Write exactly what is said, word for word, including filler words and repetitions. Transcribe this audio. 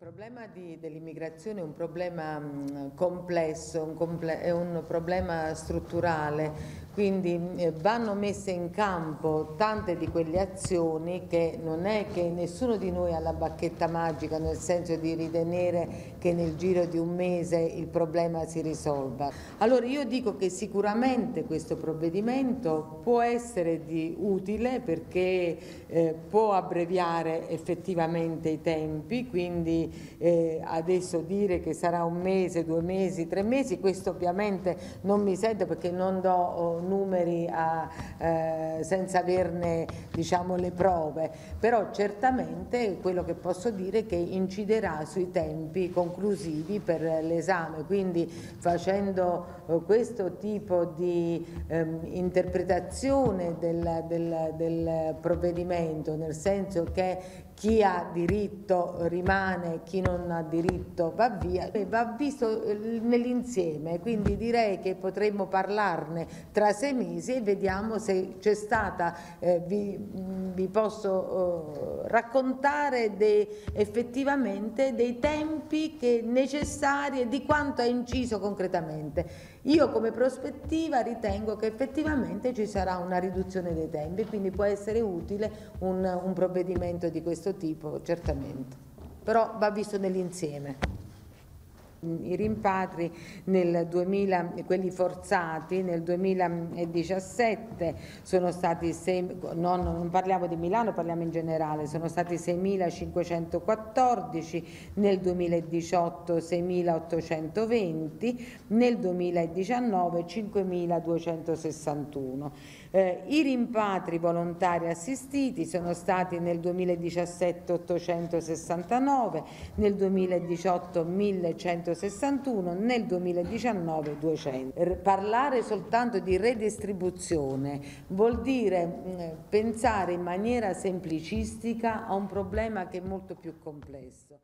Il problema di, dell'immigrazione è un problema mh, complesso, un comple- è un problema strutturale, quindi eh, vanno messe in campo tante di quelle azioni che non è che nessuno di noi ha la bacchetta magica, nel senso di ritenere che nel giro di un mese il problema si risolva. Allora io dico che sicuramente questo provvedimento può essere di utile perché eh, può abbreviare effettivamente i tempi, quindi Eh, adesso dire che sarà un mese, due mesi, tre mesi, questo ovviamente non mi sento perché non do oh, numeri a, eh, senza averne diciamo, le prove, però certamente quello che posso dire è che inciderà sui tempi conclusivi per l'esame, quindi facendo eh, questo tipo di eh, interpretazione del, del, del provvedimento, nel senso che chi ha diritto rimane, chi non ha diritto va via, va visto nell'insieme, quindi direi che potremmo parlarne tra sei mesi e vediamo se c'è stata, eh, vi, vi posso eh, raccontare dei, effettivamente dei tempi che necessari e di quanto ha inciso concretamente. Io come prospettiva ritengo che effettivamente ci sarà una riduzione dei tempi, quindi può essere utile un, un provvedimento di questo tipo, certamente, però va visto nell'insieme. I rimpatri nel duemila, quelli forzati nel duemiladiciassette sono stati sei, no, non parliamo di Milano, parliamo in generale, sono stati seimilacinquecentoquattordici, nel duemiladiciotto seimilaottocentoventi, nel duemiladiciannove cinquemiladuecentosessantuno. Eh, i rimpatri volontari assistiti sono stati nel duemiladiciassette ottocentosessantanove, nel duemiladiciotto millecentosessantuno, nel duemiladiciannove duecento. Parlare soltanto di redistribuzione vuol dire pensare in maniera semplicistica a un problema che è molto più complesso.